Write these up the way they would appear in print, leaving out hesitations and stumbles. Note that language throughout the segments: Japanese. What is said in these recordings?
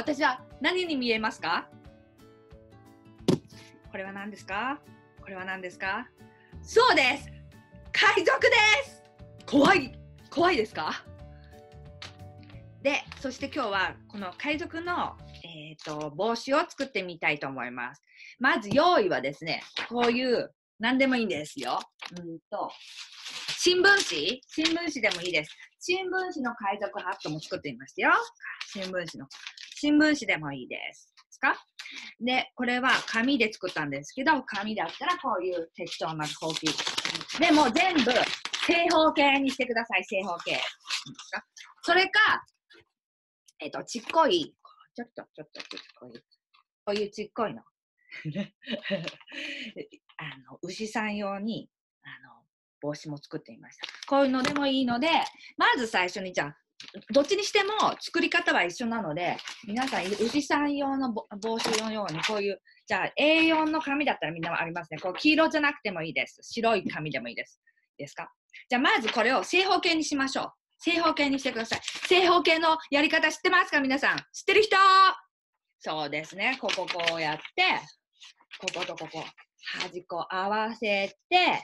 私は何に見えますか？これは何ですか？これは何ですか？そうです。海賊です。怖い。怖いですか？で、そして今日はこの海賊の、帽子を作ってみたいと思います。まず用意はですね、こういう何でもいいんですよ。新聞紙でもいいです。新聞紙の海賊ハットも作ってみましたよ。新聞紙でもいいです。ですか？で、これは紙で作ったんですけど、紙だったらこういう適当なほうき。でも全部正方形にしてください。正方形。ですか？それか、ちっこい、ちょっとこういうちっこいの。牛さん用に、帽子も作ってみました。こういうのでもいいので、まず最初にじゃあ、どっちにしても作り方は一緒なので、皆さん、牛さん用の帽子のように、こういう、じゃあ A4 の紙だったらみんなありますね。こう黄色じゃなくてもいいです。白い紙でもいいです。ですか？じゃあまずこれを正方形にしましょう。正方形にしてください。正方形のやり方知ってますか？皆さん。知ってる人？そうですね。こうやって、こことここ、端っこ合わせて、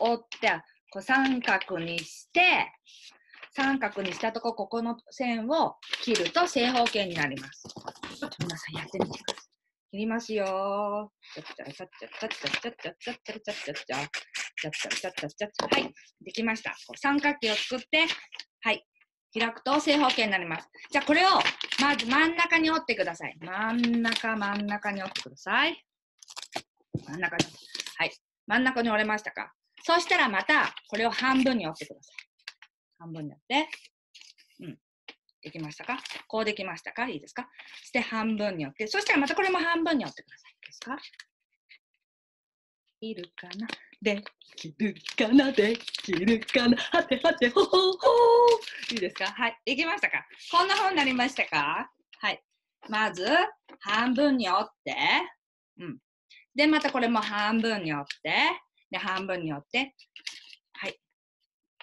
折って、こう三角にして、三角にしたとこ、ここの線を切ると正方形になります。ちょっと皆さんやってみてください。切りますよー。はい、できました。こう三角形を作って、はい、開くと正方形になります。じゃあこれを、まず真ん中に折ってください。真ん中に折ってください。真ん中に。はい。真ん中に折れましたか？そうしたらまた、これを半分に折ってください。半分に折って。うん。できましたか？こうできましたか？いいですか？そして半分に折って。そしたらまたこれも半分に折ってください。ですか？いるかな？できるかな？できるかな？はてはて、ほほほー。いいですか？はい。できましたか？こんな風になりましたか？はい。まず、半分に折って。うん。で、またこれも半分に折って、で、半分に折って、はい。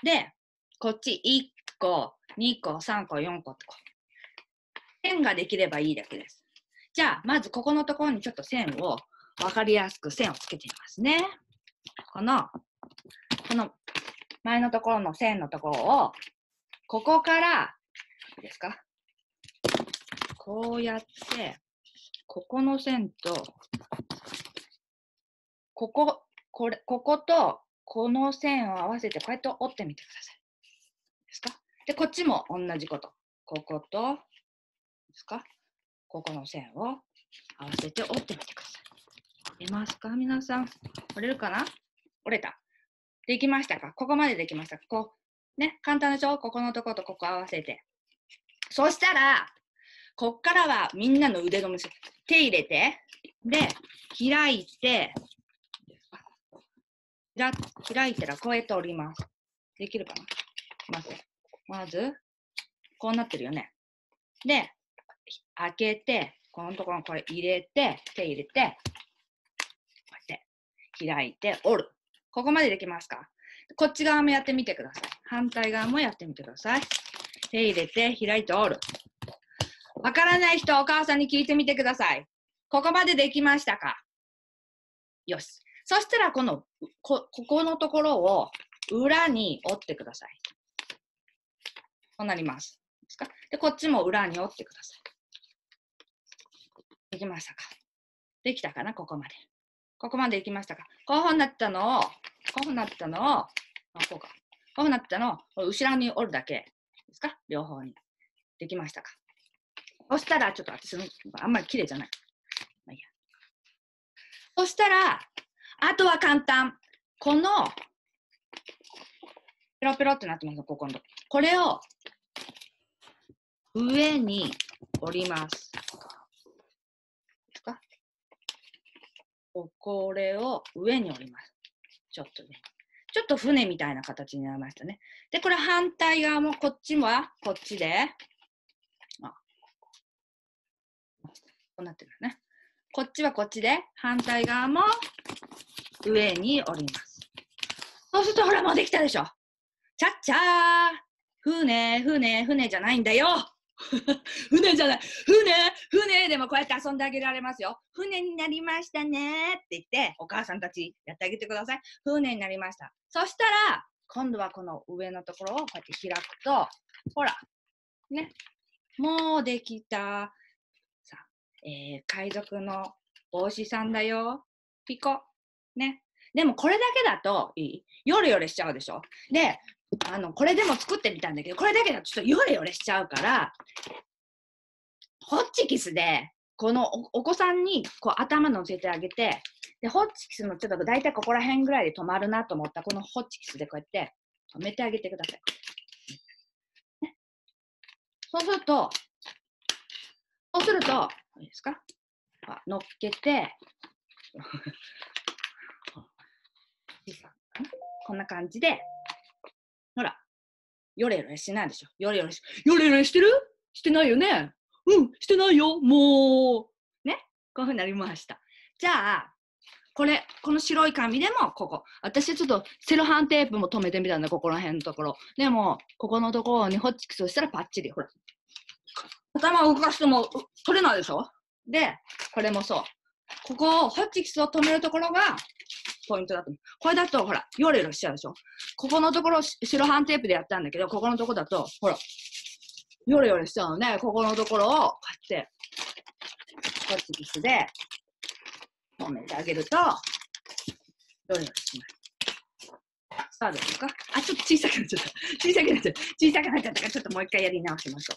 で、こっち1個、2個、3個、4個とこう。線ができればいいだけです。じゃあ、まずここのところにちょっと線を、わかりやすく線をつけてみますね。この前のところの線のところを、ここから、いいですか？こうやって、ここの線と、ここと、この線を合わせて、こうやって折ってみてください。ですか？で、こっちも同じこと。ここと、ですか？ここの線を合わせて折ってみてください。出ますか？皆さん。折れるかな？折れた。できましたか？ここまでできましたか？こう。ね、簡単でしょ？ここのとことここ合わせて。そしたら、こっからはみんなの腕のむし、手入れて、で、開いて、開いたらこうやって折ります。できるかな？まず、こうなってるよね。で、開けて、このところにこれ入れて、手入れて、こうやって、開いて折る。ここまでできますか？こっち側もやってみてください。反対側もやってみてください。手入れて、開いて折る。わからない人はお母さんに聞いてみてください。ここまでできましたか？よし。そしたら、ここのところを裏に折ってください。こうなります。ですか？で、こっちも裏に折ってください。できましたか？できたかな？ここまで。ここまでできましたか？こういうふうになったのを、こうなったのを後ろに折るだけ。ですか？両方に。できましたか？そしたら、ちょっと私の、あんまり綺麗じゃない。まあいいや。そしたら、あとは簡単。この、ペロペロってなってますよ、ここの。これを、上に折ります。ですか？これを上に折ります。ちょっとね。ちょっと船みたいな形になりましたね。で、これ反対側も、こっちは、こっちで、こうなってるね。こっちはこっちで、反対側も、上に折ります。そうするとほらもうできたでしょ。ちゃっちゃー。船じゃないんだよ。船じゃない、船でもこうやって遊んであげられますよ。船になりましたねって言って、お母さんたちやってあげてください。船になりました。そしたら、今度はこの上のところをこうやって開くと、ほら、ね、もうできた。さあ、海賊の帽子さんだよ。ピコ。ね。でもこれだけだといい、ヨレヨレしちゃうでしょ。で、これでも作ってみたんだけど、これだけだとちょっとヨレヨレしちゃうから、ホッチキスで、この お子さんにこう頭乗せてあげて、で、ホッチキスもちょっと大体ここら辺ぐらいで止まるなと思ったら、このホッチキスでこうやって止めてあげてください。ね、そうすると、どうですか？乗っけて、こんな感じで、ほら、ヨレヨレしないでしょ。ヨレヨレしてる？してないよね。うん、してないよ。もう。ね。こういうふうになりました。じゃあ、この白い紙でも、ここ。私ちょっとセロハンテープも留めてみたんだ、ここら辺のところ。でも、ここのところにホッチキスをしたらパッチリ。ほら。頭を動かしても取れないでしょ。で、これもそう。ここを、ホッチキスを留めるところが、ポイントだと思う。これだとほらヨレヨレしちゃうでしょ。ここのところ白ハンテープでやったんだけど、ここのところだとほらヨレヨレしちゃうのね。ここのところをこうやってホッチキスで揉めてあげるとヨレヨレしない。さあどうですか？あ、ちょっと小さくなっちゃったからちょっともう一回やり直しましょ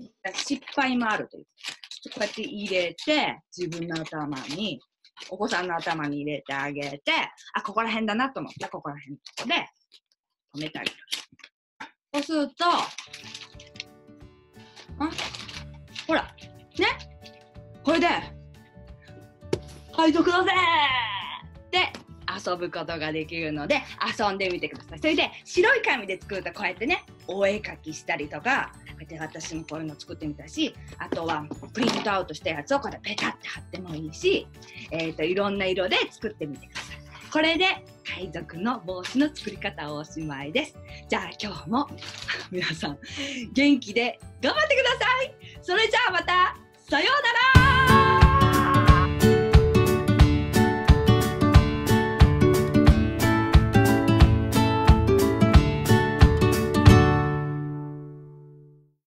う。失敗もあるという。ちょっとこうやって入れて自分の頭に。お子さんの頭に入れてあげて、あ、ここら辺だなと思ったら、ここら辺のとこで止めてあげる。そうすると、あ、ほら、ね、これで、海賊だぜーって遊ぶことができるので、遊んでみてください。それで、白い紙で作ると、こうやってね、お絵描きしたりとか、私もこういうの作ってみたし、あとはプリントアウトしたやつをこれペタって貼ってもいいし、いろんな色で作ってみてください。これで海賊の帽子の作り方をおしまいです。じゃあ今日も皆さん元気で頑張ってください。それじゃあ